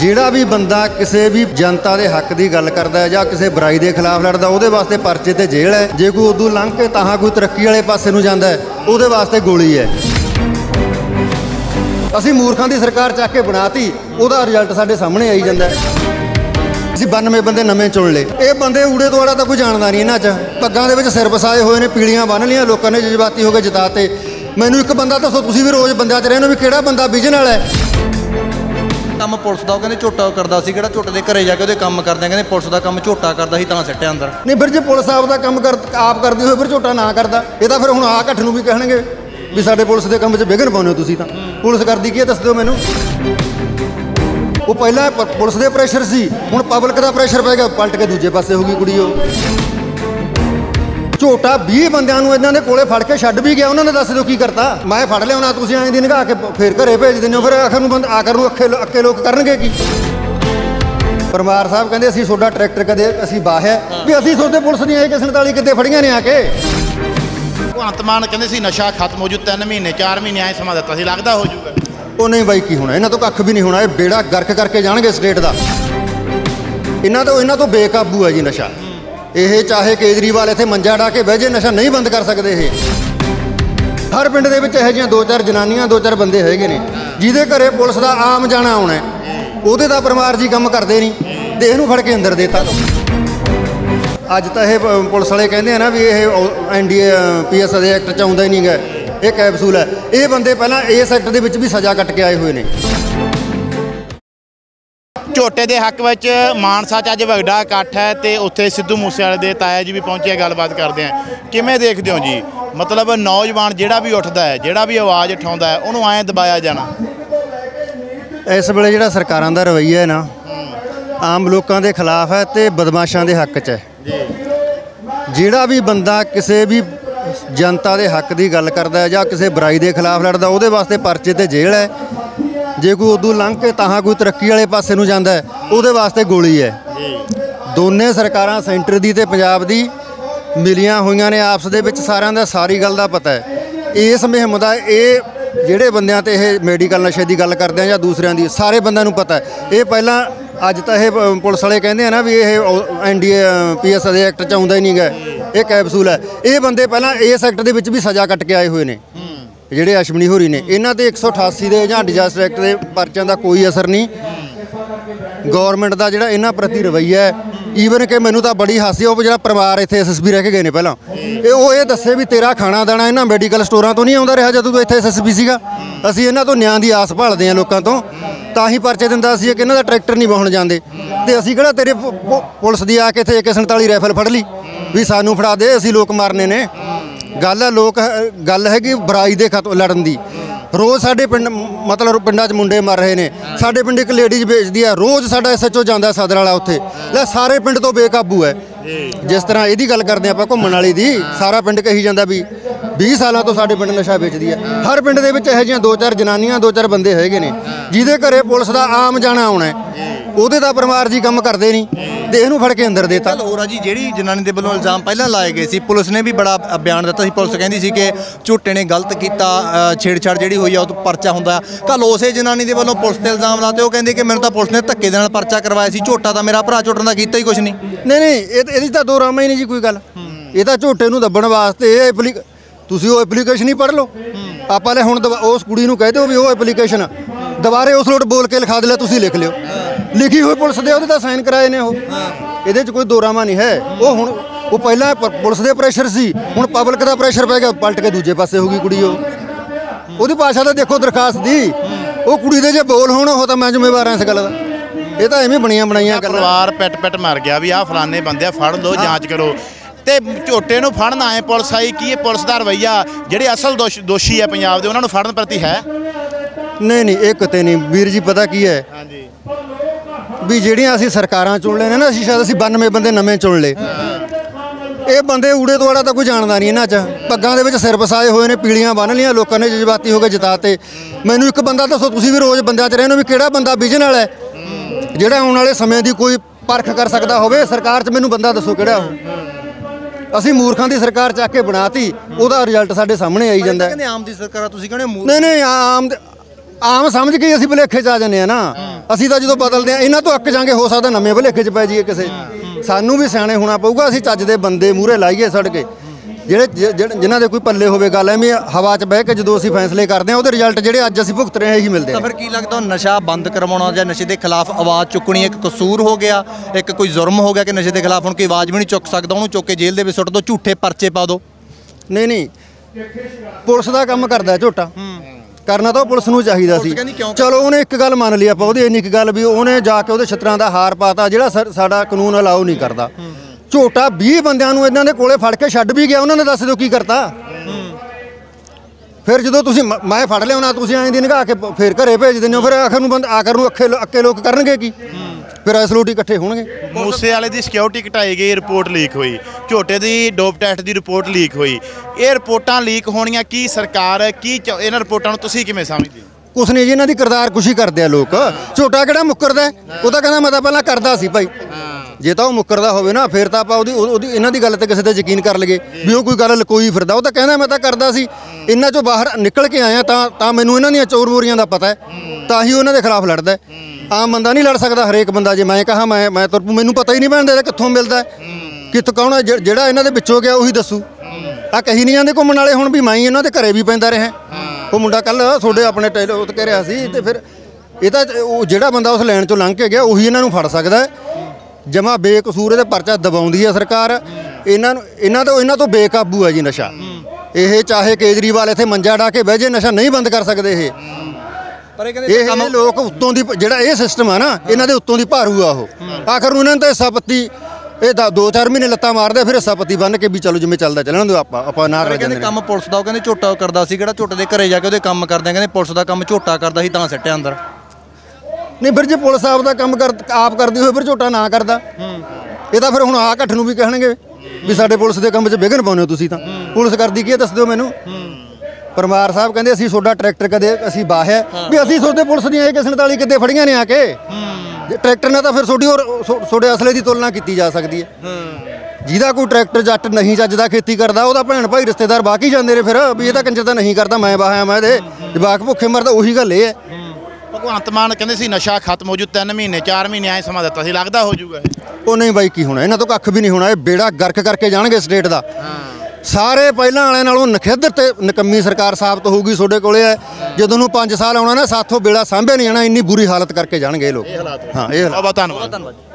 जिहड़ा भी बंदा किसी भी जनता के हक की गल करता है या किसी बुराई के खिलाफ लड़ता उहदे वास्ते परचे ते जेल है, जे कोई उदू लंघ के तां कोई तरक्की वाले पासे नूं जांदा है उहदे वास्ते गोली है। असीं मूर्खां दी सरकार चक के बनाती, उहदा रिजल्ट साडे सामने आई जांदा है। असीं 92 बंदे नवें चुन ले, ये बंदे ऊड़े दुआड़ा तां कोई जानदा नहीं। इन्हां च पग्गां दे विच सिर वसाए होए ने, पीड़ियां बन लियां, लोकां ने जज्बाती हो के जिताते। मैनूं एक बंदा दस्सो, तुसीं भी रोज़ बंदे च रहिंदे, भी किहड़ा बंदा विजन वाला है। ਕੰਮ ਪੁਲਿਸ ਦਾ ਉਹ ਕਹਿੰਦੇ ਝੋਟਾ ਕਰਦਾ ਸੀ, ਕਿਹੜਾ ਝੋਟੇ ਦੇ ਘਰੇ ਜਾ ਕੇ ਉਹਦੇ ਕੰਮ ਕਰਦੇ, ਕਹਿੰਦੇ ਪੁਲਿਸ ਦਾ ਕੰਮ ਝੋਟਾ ਕਰਦਾ ਸੀ ਤਾਂ ਸਿੱਟਿਆ ਅੰਦਰ। ਨਹੀਂ ਫਿਰ ਜੇ ਪੁਲਿਸ ਆਪ ਦਾ ਕੰਮ ਆਪ ਕਰਦੀ ਹੋਵੇ ਫਿਰ ਝੋਟਾ ਨਾ ਕਰਦਾ, ਇਹ ਤਾਂ ਫਿਰ ਹੁਣ ਆ ਘੱਟ ਨੂੰ ਵੀ ਕਹਿਣਗੇ ਵੀ ਸਾਡੇ ਪੁਲਿਸ ਦੇ ਕੰਮ 'ਚ ਵਿਘਨ ਪਾਉਂਦੇ ਹੋ ਤੁਸੀਂ। ਤਾਂ ਪੁਲਿਸ ਕਰਦੀ ਕੀ ਹੈ ਦੱਸ ਦਿਓ ਮੈਨੂੰ। ਉਹ ਪਹਿਲਾਂ ਪੁਲਿਸ ਦੇ ਪ੍ਰੈਸ਼ਰ ਸੀ, ਹੁਣ ਪਬਲਿਕ ਦਾ ਪ੍ਰੈਸ਼ਰ ਪੈ ਗਿਆ, ਪਲਟ ਕੇ ਦੂਜੇ ਪਾਸੇ ਹੋ ਗਈ ਕੁੜੀ। ਉਹ ਝੋਟਾ 20 ਬੰਦਿਆਂ ਨੂੰ ਇਹਨਾਂ ਦੇ ਕੋਲੇ ਫੜ ਕੇ ਛੱਡ ਵੀ ਗਿਆ, ਉਹਨਾਂ ਨੇ ਦੱਸ ਦਿਓ ਕੀ ਕਰਤਾ। ਮੈਂ ਫੜ ਲਿਆ ਹੋਣਾ, ਤੁਸੀਂ ਐਂ ਦੀ ਨਿਗਾਹ ਕੇ ਫੇਰ ਘਰੇ ਭੇਜ ਦਿੰਦੇ ਹੋ, ਫਿਰ ਆਖਰ ਨੂੰ ਆਖਰ ਨੂੰ ਅੱਕੇ ਲੋਕ ਕਰਨਗੇ ਕੀ। ਪਰਮਾਰ ਸਾਹਿਬ ਕਹਿੰਦੇ ਅਸੀਂ ਤੁਹਾਡਾ ਟਰੈਕਟਰ ਕਦੇ ਅਸੀਂ ਬਾਹਿਆ ਵੀ, ਅਸੀਂ ਤੁਹਾਡੇ ਪੁਲਿਸ ਦੀਆਂ AK 47 ਕਿਤੇ ਫੜੀਆਂ ਨੇ ਆ ਕੇ। ਭਗਵੰਤ ਮਾਨ ਕਹਿੰਦੇ ਸੀ ਨਸ਼ਾ ਖਤਮ ਹੋ ਜੂ 3 ਮਹੀਨੇ 4 ਮਹੀਨੇ ਐਂ ਸਮਾਂ ਦਿੱਤਾ ਸੀ, ਲੱਗਦਾ ਹੋ ਜੂਗਾ। ਉਹ ਨਹੀਂ ਬਾਈ ਕੀ ਹੋਣਾ, ਇਹਨਾਂ ਤੋਂ ਕੱਖ ਵੀ ਨਹੀਂ ਹੋਣਾ, ਇਹ ਬੇੜਾ ਗਰਕ ਕਰਕੇ ਜਾਣਗੇ ਸਟੇਟ ਦਾ। ਇਹਨਾਂ ਤੋਂ ਬੇਕਾਬੂ ਹੈ ਜੀ ਨਸ਼ਾ। ਇਹ ਚਾਹੇ ਕੇਜਰੀਵਾਲ ਇੱਥੇ ਮੰਜਾ ਢਾ ਕੇ ਬਹਿ ਜੇ, ਨਸ਼ਾ ਨਹੀਂ ਬੰਦ ਕਰ ਸਕਦੇ। ਇਹ ਹਰ ਪਿੰਡ ਦੇ ਵਿੱਚ ਇਹੋ ਜਿਹੀਆਂ 2-4 ਜਨਾਨੀਆਂ 2-4 ਬੰਦੇ ਹੈਗੇ ਨੇ ਜਿਹਦੇ ਘਰੇ ਪੁਲਿਸ ਦਾ ਆਮ ਜਾਣਾ ਆਉਣਾ, ਉਹਦੇ ਦਾ ਪਰਮਾਰ ਜੀ ਕੰਮ ਕਰਦੇ ਨਹੀਂ ਤੇ ਇਹਨੂੰ ਫੜ ਕੇ ਅੰਦਰ ਦੇਤਾ। ਅੱਜ ਤਾਂ ਇਹ ਪੁਲਿਸ ਵਾਲੇ ਕਹਿੰਦੇ ਆ ਨਾ ਵੀ ਇਹ NDPS ਦੇ ਐਕਟ 'ਚ ਆਉਂਦਾ ਹੀ ਨਹੀਂ ਗਾ, ਇਹ ਕੈਪਸੂਲ ਹੈ। ਇਹ ਬੰਦੇ ਪਹਿਲਾਂ ਇਸ ਐਕਟ ਦੇ ਵਿੱਚ ਵੀ ਸਜ਼ਾ ਕੱਟ ਕੇ ਆਏ ਹੋਏ ਨੇ। ਝੋਟੇ ਦੇ ਹੱਕ ਵਿੱਚ ਮਾਨਸਾ 'ਚ ਅੱਜ ਵੱਡਾ ਇਕੱਠ ਹੈ ਤੇ ਉੱਥੇ ਸਿੱਧੂ ਮੂਸੇਵਾਲੇ ਦੇ ਤਾਇਆ ਜੀ ਵੀ ਪਹੁੰਚੇ, ਗੱਲਬਾਤ ਕਰਦੇ ਆ। ਕਿਵੇਂ ਦੇਖਦੇ ਹੋ ਜੀ, ਮਤਲਬ ਨੌਜਵਾਨ ਜਿਹੜਾ ਵੀ ਉੱਠਦਾ ਹੈ, ਜਿਹੜਾ ਵੀ ਆਵਾਜ਼ ਉਠਾਉਂਦਾ ਹੈ, ਉਹਨੂੰ ਐਂ ਦਬਾਇਆ ਜਾਣਾ? ਇਸ ਵੇਲੇ ਜਿਹੜਾ ਸਰਕਾਰਾਂ ਦਾ ਰਵੱਈਆ ਹੈ ਨਾ, ਆਮ ਲੋਕਾਂ ਦੇ ਖਿਲਾਫ ਹੈ ਤੇ ਬਦਮਾਸ਼ਾਂ ਦੇ ਹੱਕ 'ਚ ਹੈ। ਜਿਹੜਾ ਵੀ ਬੰਦਾ ਕਿਸੇ ਵੀ ਜਨਤਾ ਦੇ ਹੱਕ ਦੀ ਗੱਲ ਕਰਦਾ ਹੈ ਜਾਂ ਕਿਸੇ ਬੁਰਾਈ ਦੇ ਖਿਲਾਫ ਲੜਦਾ ਉਹਦੇ ਵਾਸਤੇ ਪਰਚੇ ਤੇ ਜੇਲ੍ਹ ਹੈ, ਜੇ कोई उदू लंघ के तां कोई तरक्की वाले पासे नूं जांदा है उहदे वास्ते गोली है। दोने सरकारां सेंटर दी ते पंजाब दी मिलियां होईयां ने आपस दे विच, सारियां दा सारी गल दा पता है। इस मुहिम दा ये जिहड़े बंदियां ते ये मैडिकल नशे दी गल करदे आ जां दूसरियां दी, सारे बंदियां नूं पता है। ये पहलां अज तां ये पुलिस वाले कहिंदे आ ना भी ये NDPS दे एक्ट 'च आउंदा ही नहीं गा, ये कैप्सूल है। ये बंदे पहलां इस एक्ट दे विच भी सज़ा कट के आए हुए ने ਜਿਹੜੇ ਅਸ਼ਮਨੀ ਹੋਰੀ ਨੇ। ਇਹਨਾਂ ਦੇ 188 ਦੇ ਜਾਂ ਡਿਜ਼ਾਸਟਰ ਐਕਟ ਦੇ ਪਰਚਿਆਂ ਦਾ ਕੋਈ ਅਸਰ ਨਹੀਂ। ਗਵਰਨਮੈਂਟ ਦਾ ਜਿਹੜਾ ਇਹਨਾਂ ਪ੍ਰਤੀ ਰਵੱਈਆ ਹੈ, ਈਵਨ ਕਿ ਮੈਨੂੰ ਤਾਂ ਬੜੀ ਹਾਸੀ ਉਹ ਜਿਹੜਾ ਪਰਿਵਾਰ ਇੱਥੇ SSB ਰਹਿ ਕੇ ਗਏ ਨੇ ਪਹਿਲਾਂ, ਇਹ ਉਹ ਇਹ ਦੱਸੇ ਵੀ ਤੇਰਾ ਖਾਣਾ ਦਾਣਾ ਇਹਨਾਂ ਮੈਡੀਕਲ ਸਟੋਰਾਂ ਤੋਂ ਨਹੀਂ ਆਉਂਦਾ ਰਿਹਾ ਜਦੋਂ ਤੂੰ ਇੱਥੇ SSB ਸੀਗਾ। ਅਸੀਂ ਇਹਨਾਂ ਤੋਂ ਨਿਆਂ ਦੀ ਆਸ ਭਾਲਦੇ ਹਾਂ ਲੋਕਾਂ ਤੋਂ, ਤਾਂ ਹੀ ਪਰਚੇ ਦਿੰਦਾ ਸੀ ਕਿ ਇਹਨਾਂ ਦਾ ਟਰੈਕਟਰ ਨਹੀਂ ਵਾਹੁਣ ਜਾਂਦੇ। ਤੇ ਅਸੀਂ ਕਿਹੜਾ ਤੇਰੇ ਪੁਲਿਸ ਦੀ ਆ ਕੇ ਇੱਥੇ AK-47 ਰਾਈਫਲ ਫੜ ਲਈ ਵੀ ਸਾਨੂੰ ਫੜਾ ਦੇ ਅਸੀਂ ਲੋਕ ਮਾਰਨੇ ਨੇ। ਗੱਲ ਹੈ ਲੋਕ, ਗੱਲ ਹੈਗੀ ਬੁਰਾਈ ਦੇ ਖਤਮ ਲੜਨ ਦੀ। ਰੋਜ਼ ਸਾਡੇ ਪਿੰਡ ਮਤਲਬ ਪਿੰਡਾਂ 'ਚ ਮੁੰਡੇ ਮਰ ਰਹੇ ਨੇ। ਸਾਡੇ ਪਿੰਡ ਇੱਕ ਲੇਡੀਜ਼ ਵੇਚਦੀ ਆ, ਰੋਜ਼ ਸਾਡਾ SHO ਜਾਂਦਾ ਸਦਰ ਵਾਲਾ ਉੱਥੇ, ਲੈ ਸਾਰੇ ਪਿੰਡ ਤੋਂ ਬੇਕਾਬੂ ਹੈ। ਜਿਸ ਤਰ੍ਹਾਂ ਇਹਦੀ ਗੱਲ ਕਰਦੇ ਆਪਾਂ ਘੁੰਮਣ ਵਾਲੀ ਦੀ, ਸਾਰਾ ਪਿੰਡ ਕਹੀ ਜਾਂਦਾ ਵੀ 20 ਸਾਲਾਂ ਤੋਂ ਸਾਡੇ ਪਿੰਡ ਨਸ਼ਾ ਵੇਚਦੀ ਹੈ। ਹਰ ਪਿੰਡ ਦੇ ਵਿੱਚ ਇਹੋ ਜਿਹੀਆਂ 2-4 ਜਨਾਨੀਆਂ 2-4 ਬੰਦੇ ਹੈਗੇ ਨੇ ਜਿਹਦੇ ਘਰੇ ਪੁਲਿਸ ਦਾ ਆਮ ਜਾਣਾ ਆਉਣਾ, ਉਹਦੇ ਦਾ ਪਰਮਾਰ ਜੀ ਕੰਮ ਕਰਦੇ ਨਹੀਂ ਤੇ ਇਹਨੂੰ ਫੜ ਕੇ ਅੰਦਰ ਦੇਤਾ। ਹੋਰ ਆ ਜੀ, ਜਿਹੜੀ ਜਨਾਨੀ ਦੇ ਵੱਲੋਂ ਇਲਜ਼ਾਮ ਪਹਿਲਾਂ ਲਾਏ ਗਏ ਸੀ, ਪੁਲਿਸ ਨੇ ਵੀ ਬੜਾ ਬਿਆਨ ਦਿੱਤਾ ਸੀ। ਪੁਲਿਸ ਕਹਿੰਦੀ ਸੀ ਕਿ ਝੋਟੇ ਨੇ ਗਲਤ ਕੀਤਾ, ਛੇੜਛਾੜ ਜਿਹੜੀ ਹੋਈ ਆ ਉਹ ਤੋਂ ਪਰਚਾ ਹੁੰਦਾ। ਕੱਲ ਉਸੇ ਜਨਾਨੀ ਦੇ ਵੱਲੋਂ ਪੁਲਿਸ ਤੇ ਇਲਜ਼ਾਮ ਲਾਤੇ, ਉਹ ਕਹਿੰਦੀ ਕਿ ਮੈਨੂੰ ਤਾਂ ਪੁਲਿਸ ਨੇ ਧੱਕੇ ਦੇ ਨਾਲ ਪਰਚਾ ਕਰਵਾਇਆ ਸੀ, ਝੋਟਾ ਤਾਂ ਮੇਰਾ ਭਰਾ, ਝੋਟਣ ਦਾ ਕੀਤਾ ਹੀ ਕੁਛ ਨਹੀਂ। ਨਹੀਂ ਇਹਦੀ ਤਾਂ ਦੋ ਰਾਮਾ ਹੀ ਨਹੀਂ ਜੀ ਕੋਈ ਗੱਲ। ਇਹ ਤਾਂ ਝੋਟੇ ਨੂੰ ਦੱਬਣ ਵਾਸਤੇ ਤੁਸੀਂ ਉਹ ਐਪਲੀਕੇਸ਼ਨ ਹੀ ਪੜ੍ਹ ਲਓ। ਆਪਾਂ ਨੇ ਹੁਣ ਉਸ ਕੁੜੀ ਨੂੰ ਕਹਿ ਦਿਓ ਵੀ ਉਹ ਐਪਲੀਕੇਸ਼ਨ ਦੁਬਾਰੇ ਉਸ ਲੋਟ ਬੋਲ ਕੇ ਲਿਖਾ ਦੇ ਲੈ, ਤੁਸੀਂ ਲਿਖ ਲਿਓ। ਲਿਖੀ ਹੋਈ ਪੁਲਿਸ ਦੇ ਉਹਦੇ ਤਾਂ ਸਾਈਨ ਕਰਾਏ ਨੇ ਉਹ, ਇਹਦੇ 'ਚ ਕੋਈ ਦੋਰਾਮਾ ਨਹੀਂ ਹੈ। ਉਹ ਹੁਣ ਉਹ ਪਹਿਲਾਂ ਪੁਲਿਸ ਦੇ ਪ੍ਰੈਸ਼ਰ ਸੀ, ਹੁਣ ਪਬਲਿਕ ਦਾ ਪ੍ਰੈਸ਼ਰ ਪੈ ਗਿਆ, ਪਲਟ ਕੇ ਦੂਜੇ ਪਾਸੇ ਹੋ ਗਈ ਕੁੜੀ। ਉਹ ਉਹਦੀ ਭਾਸ਼ਾ ਤਾਂ ਦੇਖੋ ਦਰਖਾਸਤ ਦੀ, ਉਹ ਕੁੜੀ ਦੇ ਜੇ ਬੋਲ ਹੋਣ ਉਹ ਤਾਂ ਮੈਂ ਜ਼ਿੰਮੇਵਾਰ ਹਾਂ ਇਸ ਗੱਲ ਦਾ। ਇਹ ਤਾਂ ਐਵੇਂ ਬਣੀਆਂ ਬਣਾਈਆਂ ਗੱਲਾਂ। ਪਰਿਵਾਰ ਪਿੱਟ ਪਿੱਟ ਮਰ ਗਿਆ ਵੀ ਆਹ ਫਲਾਣੇ ਬੰਦੇ ਆ, ਫੜ ਲਓ ਜਾਂਚ ਕਰੋ। ਤੇ ਝੋਟੇ ਨੂੰ ਫੜਨ ਆਏ ਪੁਲਿਸ ਆਈ, ਕੀ ਇਹ ਪੁਲਿਸ ਦਾ ਰਵੱਈਆ ਜਿਹੜੇ ਅਸਲ ਦੋਸ਼ੀ ਹੈ ਪੰਜਾਬ ਦੇ ਉਹਨਾਂ ਨੂੰ ਫੜਨ ਪ੍ਰਤੀ ਹੈ? ਨਹੀਂ ਇਹ ਕਿਤੇ ਨਹੀਂ ਵੀਰ ਜੀ, ਪਤਾ ਕੀ ਹੈ ਵੀ ਜਿਹੜੀਆਂ ਅਸੀਂ ਸਰਕਾਰਾਂ ਚੁਣ ਲੈਣੇ ਨਾ, ਅਸੀਂ ਸ਼ਾਇਦ ਅਸੀਂ 92 ਬੰਦੇ ਨਵੇਂ ਚੁਣ ਲਏ, ਇਹ ਬੰਦੇ ਊੜੇ ਦੁਆੜਾ ਤਾਂ ਕੋਈ ਜਾਣਦਾ ਨਹੀਂ। ਇਹਨਾਂ 'ਚ ਪੱਗਾਂ ਦੇ ਵਿੱਚ ਸਿਰ ਵਸਾਏ ਹੋਏ ਨੇ, ਪੀੜੀਆਂ ਬੰਨ ਲਿਆ, ਲੋਕਾਂ ਨੇ ਜਜ਼ਬਾਤੀ ਹੋ ਕੇ ਜਿਤਾਤੇ। ਮੈਨੂੰ ਇੱਕ ਬੰਦਾ ਦੱਸੋ, ਤੁਸੀਂ ਵੀ ਰੋਜ਼ ਬੰਦਿਆਂ 'ਚ ਰਹਿੰਦੇ ਹੋ, ਵੀ ਕਿਹੜਾ ਬੰਦਾ ਵਿਜਨ ਵਾਲਾ ਜਿਹੜਾ ਆਉਣ ਵਾਲੇ ਸਮੇਂ ਦੀ ਕੋਈ ਪਰਖ ਕਰ ਸਕਦਾ ਹੋਵੇ ਸਰਕਾਰ 'ਚ? ਮੈਨੂੰ ਬੰਦਾ ਦੱਸੋ ਕਿਹੜਾ ਉਹ? ਅਸੀਂ ਮੂਰਖਾਂ ਦੀ ਸਰਕਾਰ ਚੱਕ ਕੇ ਬਣਾਤੀ, ਉਹਦਾ ਰਿਜ਼ਲਟ ਸਾਡੇ ਸਾਹਮਣੇ ਆਈ ਜਾਂਦਾ। ਆਮ ਦੀ ਸਰਕਾਰ ਤੁਸੀਂ ਕਹਿੰਦੇ? ਨਹੀਂ ਆਮ आम समझ के असं भुलेखे च आ जाने ना असी तो जो बदलते हैं इन्हों तो अक जाएंगे हो सकता नवे भुलेखे च पै जाइए किसी सानू भी सियाने होना पेगा असी चज के बंदे मूहरे लाइए सड़ के ਜਿਹੜੇ जिन्होंने कोई पल्ले हो गल एवं हवा च बह के जो असी फैसले करते हैं वो रिजल्ट जो अज असी भुगत रहे हैं यही मिलते हैं। फिर की लगता नशा बंद करवाना या नशे के खिलाफ आवाज़ चुकनी एक कसूर हो गया, एक कोई जुर्म हो गया कि नशे के खिलाफ हम कोई आवाज़ भी नहीं चुक सकता, उन्होंने चुक के जेल के सुट दो, झूठे परचे पा दो। नहीं, पुलिस का काम करता झूठा करना तो पुलिस नूं चाहीदा सी। चलो उन्हें एक गल मान ली आपां ओहदी इन्नी इक गल भी उन्हें जाके उहदे छत्तरां दा हार पाता जिहड़ा साडा कानून अलाउ नहीं करदा। झोटा 20 बंदियां नूं इन्हां दे कोले फड़ के छड्ड भी गया, उन्हां ने दस दिओ की करता। फिर जो तुसीं मैं फड़ लिया ना तुसीं ऐं दी निगाह के फिर घरे भेज दिंदे हो, फिर आखिर नूं बंद आखिर नूं अक्के लोक करनगे की, फिर एसलोटी इकट्ठे होणगे। मूसेवाले दी सिक्योरिटी घटाई गई, रिपोर्ट लीक हुई, झोटे दी डोप टेस्ट दी रिपोर्ट लीक हुई, ये रिपोर्टां लीक होणियां की सरकार की इन्हां रिपोर्टां नूं तुसीं किवें समझदे हो? कुछ नहीं जी, इन्हां दी करदार कुशी करदे आ लोक। झोटा किहड़ा मुकरदा है, ओह तां कहंदा मैं तां पहिलां करदा सी भाई, जे तो वह मुकरदा होवे ना फिर तो आप इन्हों की गल तो किसी से यकीन कर लगे भी वो कोई गल लकोई फिरदा। वो तो कहना मैं तो करता सी, इन्हों चो बाहर निकल के आया तो मैनू इन्हों दी चोर बोरियां का पता है, तो ही उन्होंने खिलाफ लड़दा है। आम बंदा नहीं लड़ सकता हरेक बंदा, जे मैं कहा मैं तो मैनू पता ही नहीं भैन देता कितों मिलता है कितों कौन है, जोड़ा इन्हों के विचों गया उही दसू। आ कही नहीं आते घूमने वाले हूँ भी मैं ही इन्हों के घरें भी पैदा रहा, वो मुंडा कल थोड़े अपने टेलो कह रहा सी, तो फिर ये तो जोड़ा बंदा उस लैन चो लंघ के गया उही इन्हों फड़ सकता है। जमा बेकसूर है, परचा दबाउंदी है सरकार। इन्हों तो बेकाबू है जी नशा, ये चाहे केजरीवाल इत्थे मंजा डा के बह जाए नशा नहीं बंद कर सकते। ये लोग उत्तों की जिहड़ा ये सिस्टम है ना इन्हों के उत्तों की भारू आ, आखिर उन्होंने तो हिस्सा पत्ती ये दो चार महीने लत्ता मारदा फिर हिस्सा पत्ती बन के भी चलो जिम्मे चलता चलना दो आपां ना रहिंदे। काम पुलिस दा कहंदे झोटा करदा सी, किहड़ा झोटे दे घरे जाके उहदे काम करदे, कहंदे पुलिस दा काम झोटा करदा सी तां सट्टिया अंदर। नहीं फिर जो पुलिस आपका काम कर आप करती हो फिर झोटा ना करता, ये तो फिर हम आ घट्ट भी कहे भी साढ़े पुलिस के काम विघन पाने हो, तो पुलिस करती की दस दो मैनू। परमार साहब कहें असी सोडा ट्रैक्टर कदे असी बाहे भी असी सोडे पुलिस दियां 147 कितने फड़ियां ने आके ट्रैक्टर ने, तो फिर सोडी और सोडे असले की तुलना की जा सकती है। जिहदा कोई ट्रैक्टर जट नहीं जजदा खेती करता वह भैन भाई रिश्तेदार बाकी जाते ने, फिर भी ये तो कंजर तो नहीं करता मैं बाहाया मैं जवाक भुखे मरता। उही गल ये है भगवंत मान कहते सी नशा खत्म हो जू 3 महीने 4 महीने आए समा दिता सी, लगता हो जूगा वो नहीं बाई की होना, इन्हों तो कख भी नहीं होना, ये बेड़ा गर्क करके जाएंगे स्टेट का। सारे पहलों वाले नालों नखेदर ते नकम्मी सरकार साबित होगी सोडे को, जदों 5 साल आना ना साथों बेड़ा सामभे नहीं आना, इन्नी बुरी हालत करके जाएंगे ये लोग। हाँ, ये धन्यवाद।